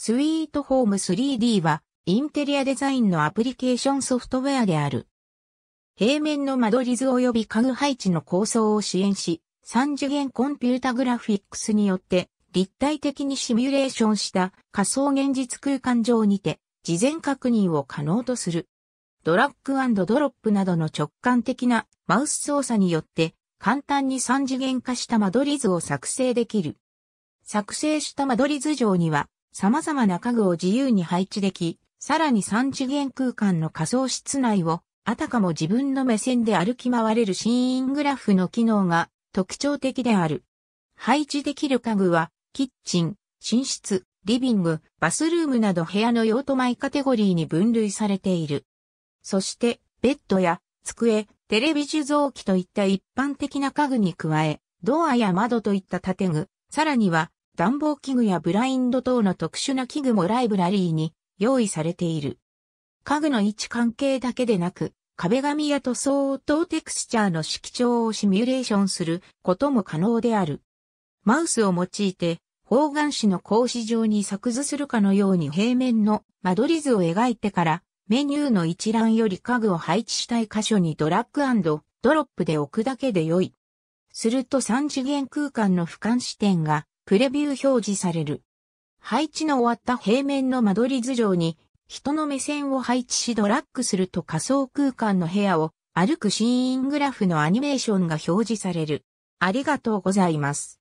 スイートホーム 3D はインテリアデザインのアプリケーションソフトウェアである。平面の間取り図及び家具配置の構想を支援し、3次元コンピュータグラフィックスによって立体的にシミュレーションした仮想現実空間上にて事前確認を可能とする。ドラッグ&ドロップなどの直感的なマウス操作によって簡単に3次元化した間取り図を作成できる。作成した間取り図上には様々な家具を自由に配置でき、さらに3次元空間の仮想室内をあたかも自分の目線で歩き回れるシーングラフの機能が特徴的である。配置できる家具はキッチン、寝室、リビング、バスルームなど部屋の用途毎カテゴリーに分類されている。そして、ベッドや机、テレビ受像機といった一般的な家具に加え、ドアや窓といった建具、さらには暖房器具やブラインド等の特殊な器具もライブラリーに用意されている。家具の位置関係だけでなく、壁紙や塗装等テクスチャーの色調をシミュレーションすることも可能である。マウスを用いて、方眼紙の格子状に作図するかのように平面の間取り図を描いてから、メニューの一覧より家具を配置したい箇所にドラッグ&ドロップで置くだけで良い。すると3次元空間の俯瞰視点がプレビュー表示される。配置の終わった平面の間取り図上に人の目線を配置しドラッグすると仮想空間の部屋を歩くシーングラフのアニメーションが表示される。ありがとうございます。